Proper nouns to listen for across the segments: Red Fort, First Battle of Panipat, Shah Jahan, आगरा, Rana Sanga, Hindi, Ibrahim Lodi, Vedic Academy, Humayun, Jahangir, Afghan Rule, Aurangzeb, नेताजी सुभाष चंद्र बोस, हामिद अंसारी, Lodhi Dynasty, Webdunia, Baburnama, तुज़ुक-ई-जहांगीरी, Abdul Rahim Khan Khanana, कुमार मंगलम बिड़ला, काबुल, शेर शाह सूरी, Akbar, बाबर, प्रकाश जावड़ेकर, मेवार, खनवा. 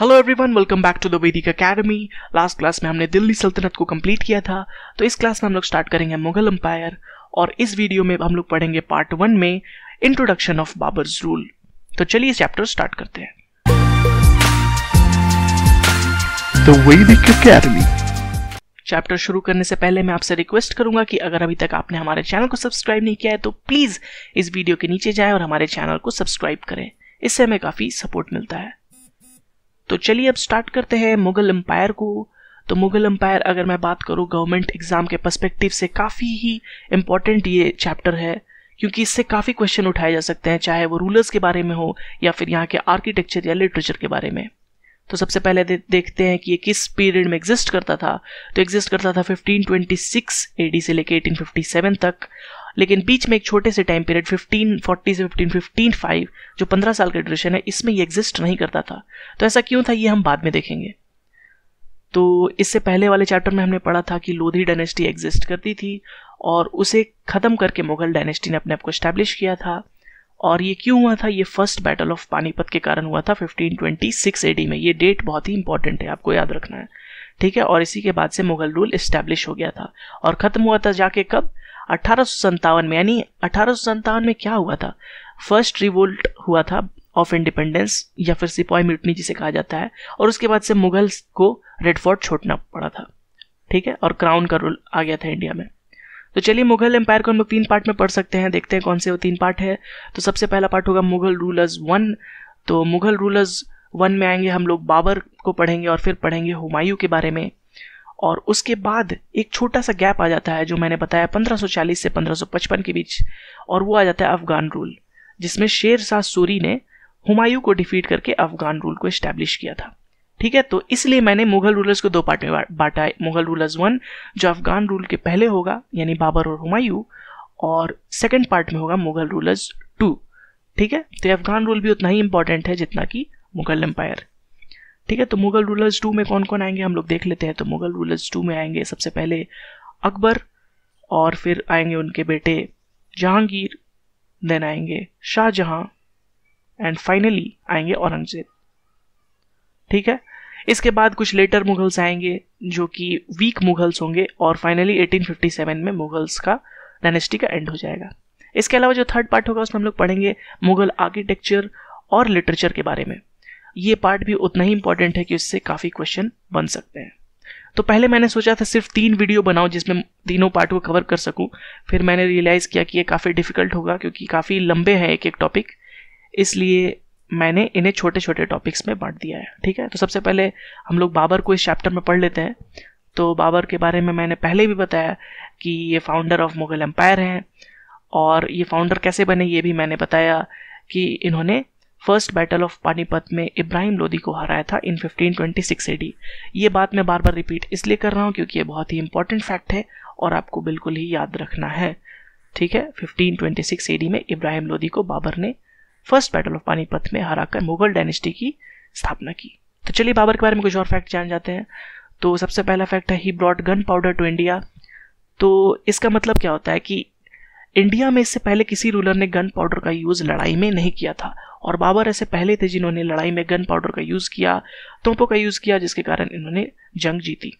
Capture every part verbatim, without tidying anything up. Hello everyone, welcome back to the Vedic academy. Last class में हमने दिल्ली सल्तनत को कंप्लीट किया था, तो इस क्लास में हम लोग स्टार्ट करेंगे मुगल एम्पायर। और इस वीडियो में हम लोग पढ़ेंगे पार्ट वन में इंट्रोडक्शन ऑफ बाबर्स रूल। तो चलिए चैप्टर स्टार्ट करते हैं द वैदिक एकेडमी। चैप्टर शुरू करने से पहले मैं आपसे रिक्वेस्ट करूंगा कि अगर अभी तक आपने हमारे चैनल को सब्सक्राइब नहीं किया है तो प्लीज़ इस वीडियो के नीचे जाएं और हमारे चैनल को सब्सक्राइब करें, इससे हमें काफ़ी सपोर्ट मिलता है। तो चलिए अब स्टार्ट करते हैं मुगल एम्पायर को। तो मुगल एम्पायर, अगर मैं बात करूं गवर्नमेंट एग्जाम के पर्सपेक्टिव से, काफ़ी ही इम्पॉर्टेंट ये चैप्टर है, क्योंकि इससे काफ़ी क्वेश्चन उठाए जा सकते हैं, चाहे वो रूलर्स के बारे में हो या फिर यहाँ के आर्किटेक्चर या लिटरेचर के बारे में। तो सबसे पहले दे, देखते हैं कि ये किस पीरियड में एग्जिस्ट करता था। तो एग्जिस्ट करता था फिफ्टीन ट्वेंटी सिक्स एडी से लेके एटीन फिफ्टी सेवन तक, लेकिन बीच में एक छोटे से टाइम पीरियड फिफ्टीन फोर्टी से फिफ्टीन फिफ्टीन फाइव जो पंद्रह साल का ड्यूरेशन है, इसमें ये एग्जिस्ट नहीं करता था। तो ऐसा क्यों था ये हम बाद में देखेंगे। तो इससे पहले वाले चैप्टर में हमने पढ़ा था कि लोधी डायनेस्टी एग्जिस्ट करती थी और उसे ख़त्म करके मुगल डायनेस्टी ने अपने आप को इस्टेब्लिश किया था। और ये क्यों हुआ था? ये फर्स्ट बैटल ऑफ पानीपत के कारण हुआ था फिफ्टीन ट्वेंटी सिक्स एडी में। ये डेट बहुत ही इंपॉर्टेंट है, आपको याद रखना है, ठीक है। और इसी के बाद से मुगल रूल इस्टेब्लिश हो गया था और ख़त्म हुआ था जाके कब? अठारह सौ सन्तावन में। यानी अठारह सौ सन्तावन में क्या हुआ था? फर्स्ट रिवोल्ट हुआ था ऑफ इंडिपेंडेंस, या फिर सिपाही म्यूटनी जिसे कहा जाता है, और उसके बाद से मुगल को रेड फोर्ट छोड़ना पड़ा था, ठीक है। और क्राउन का रूल आ गया था इंडिया में। तो चलिए मुगल एम्पायर को हम लोग तीन पार्ट में पढ़ सकते हैं, देखते हैं कौन से वो तीन पार्ट है। तो सबसे पहला पार्ट होगा मुगल रूलर्स वन। तो मुगल रूलर्स वन में आएंगे हम लोग, बाबर को पढ़ेंगे और फिर पढ़ेंगे हुमायूं के बारे में। और उसके बाद एक छोटा सा गैप आ जाता है, जो मैंने बताया पंद्रह सौ चालीस से पंद्रह सौ पचपन के बीच, और वो आ जाता है अफगान रूल, जिसमें शेर शाह सूरी ने हुमायूं को डिफीट करके अफगान रूल को इस्टेब्लिश किया था, ठीक है। तो इसलिए मैंने मुगल रूलर्स को दो पार्ट में बांटा है। मुगल रूलर्स वन जो अफगान रूल के पहले होगा, यानी बाबर और हुमायूं, और सेकंड पार्ट में होगा मुगल रूलर्स टू, ठीक है। तो अफगान रूल भी उतना ही इंपॉर्टेंट है जितना कि मुगल एम्पायर, ठीक है। तो मुगल रूलर्स टू में कौन कौन आएंगे हम लोग देख लेते हैं। तो मुगल रूलर्स टू में आएंगे सबसे पहले अकबर, और फिर आएंगे उनके बेटे जहांगीर, देन आएंगे शाहजहां, एंड फाइनली आएंगे औरंगजेब, ठीक है। इसके बाद कुछ लेटर मुगल्स आएंगे जो कि वीक मुगल्स होंगे, और फाइनली एटीन फिफ्टी सेवन में मुगल्स का डायनेस्टी का एंड हो जाएगा। इसके अलावा जो थर्ड पार्ट होगा उसमें हम लोग पढ़ेंगे मुगल आर्किटेक्चर और लिटरेचर के बारे में। ये पार्ट भी उतना ही इंपॉर्टेंट है कि उससे काफ़ी क्वेश्चन बन सकते हैं। तो पहले मैंने सोचा था सिर्फ तीन वीडियो बनाऊं जिसमें तीनों पार्ट को कवर कर सकूं, फिर मैंने रियलाइज़ किया कि ये काफ़ी डिफिकल्ट होगा क्योंकि काफ़ी लंबे हैं एक एक टॉपिक, इसलिए मैंने इन्हें छोटे छोटे टॉपिक्स में बांट दिया है, ठीक है। तो सबसे पहले हम लोग बाबर को इस चैप्टर में पढ़ लेते हैं। तो बाबर के बारे में मैंने पहले भी बताया कि ये फाउंडर ऑफ मुगल एम्पायर हैं, और ये फाउंडर कैसे बने ये भी मैंने बताया कि इन्होंने फर्स्ट बैटल ऑफ पानीपत में इब्राहिम लोदी को हराया था in fifteen twenty six AD. ये बात मैं बार बार रिपीट इसलिए कर रहा हूँ क्योंकि ये बहुत ही इंपॉर्टेंट फैक्ट है और आपको बिल्कुल ही याद रखना है, ठीक है। फिफ्टीन ट्वेंटी सिक्स एडी में इब्राहिम लोदी को बाबर ने फर्स्ट बैटल ऑफ पानीपत में हराकर मुगल डायनेस्टी की स्थापना की। तो चलिए बाबर के बारे में कुछ और फैक्ट जान जाते हैं। तो सबसे पहला फैक्ट है ही brought gunpowder to India. तो इसका मतलब क्या होता है कि इंडिया में इससे पहले किसी रूलर ने गन पाउडर का यूज़ लड़ाई में नहीं किया था, और बाबर ऐसे पहले थे जिन्होंने लड़ाई में गन पाउडर का यूज़ किया, तोपों का यूज़ किया, जिसके कारण इन्होंने जंग जीती,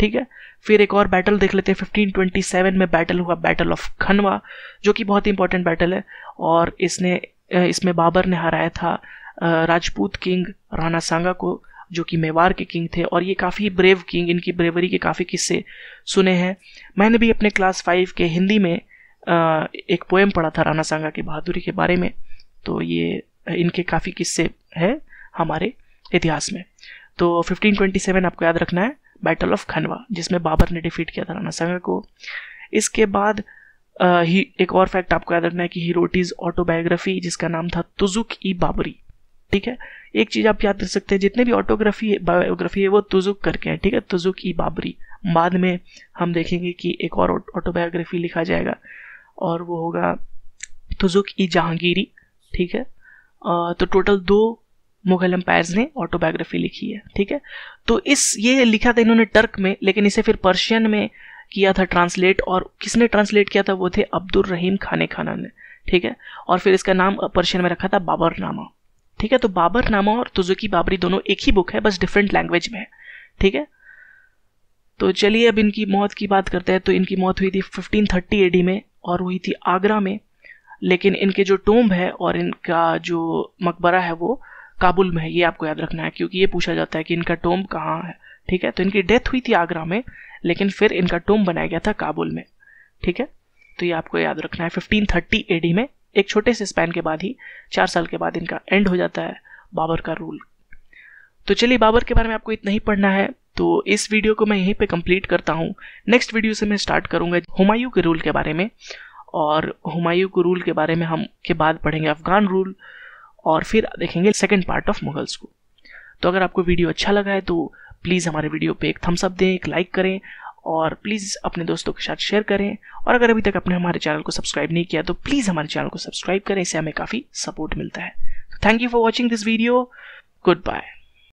ठीक है। फिर एक और बैटल देख लेते हैं। फिफ्टीन ट्वेंटी सेवन में बैटल हुआ बैटल ऑफ खनवा, जो कि बहुत ही इंपॉर्टेंट बैटल है, और इसने इसमें बाबर ने हराया था राजपूत किंग राणा सांगा को, जो कि मेवार के किंग थे, और ये काफ़ी ब्रेव किंग, इनकी ब्रेवरी के काफ़ी किस्से सुने हैं। मैंने भी अपने क्लास फाइव के हिंदी में एक पोएम पढ़ा था राणा सांगा की बहादुरी के बारे में, तो ये इनके काफ़ी किस्से हैं हमारे इतिहास में। तो फिफ्टीन ट्वेंटी सेवन आपको याद रखना है, बैटल ऑफ खनवा, जिसमें बाबर ने डिफीट किया था राणा सांगा को। इसके बाद आ, ही एक और फैक्ट आपको याद रखना है कि हीरोटीज़ ऑटोबायोग्राफी, जिसका नाम था तुज़ुक-ई-बाबरी, ठीक है। एक चीज़ आप याद रख सकते हैं, जितने भी ऑटोग्राफी बायोग्राफी है वो तुज़ुक करके हैं, ठीक है, तुज़ुक-ई-बाबरी। बाद में हम देखेंगे कि एक और ऑटोबायोग्राफी लिखा जाएगा और वो होगा तुज़ुक-ई-जहांगीरी, ठीक है। तो टोटल दो मुगल एम्पायर्स ने ऑटोबायोग्राफी लिखी है, ठीक है। तो इस ये लिखा था इन्होंने टर्क में, लेकिन इसे फिर पर्शियन में किया था ट्रांसलेट, और किसने ट्रांसलेट किया था वो थे अब्दुल रहीम खान खाना ने, ठीक है। और फिर इसका नाम पर्शियन में रखा था बाबरनामा, ठीक है, तो बाबरनामा और तुज़ुक़-ए-बाबरी दोनों एक ही बुक है, बस डिफरेंट लैंग्वेज में है। ठीक है, तो चलिए अब इनकी मौत की बात करते हैं। तो इनकी मौत हुई थी फिफ्टीन थर्टी ए डी में और हुई थी आगरा में, लेकिन इनके जो टोम्ब है और इनका जो मकबरा है वो काबुल में है, ये आपको याद रखना है क्योंकि ये पूछा जाता है कि इनका टोम्ब कहाँ है। ठीक है, तो इनकी डेथ हुई थी आगरा में, लेकिन फिर इनका टोम्ब बनाया गया था काबुल में। ठीक है, तो ये आपको याद रखना है। फिफ्टीन थर्टी ए डी में एक छोटे से स्पैन के बाद ही, चार साल के बाद इनका एंड हो जाता है बाबर का रूल। तो चलिए बाबर के बारे में आपको इतना ही पढ़ना है, तो इस वीडियो को मैं यहीं पे कंप्लीट करता हूँ। नेक्स्ट वीडियो से मैं स्टार्ट करूँगा हुमायूं के रूल के बारे में, और हुमायूं के रूल के बारे में हम के बाद पढ़ेंगे अफगान रूल, और फिर देखेंगे सेकेंड पार्ट ऑफ मुगल्स को। तो अगर आपको वीडियो अच्छा लगा है तो प्लीज़ हमारे वीडियो पे एक थम्स अप दें, एक लाइक करें, और प्लीज़ अपने दोस्तों के साथ शेयर करें। और अगर अभी तक आपने हमारे चैनल को सब्सक्राइब नहीं किया तो प्लीज़ हमारे चैनल को सब्सक्राइब करें, इससे हमें काफ़ी सपोर्ट मिलता है। Thank you for watching this video, good bye.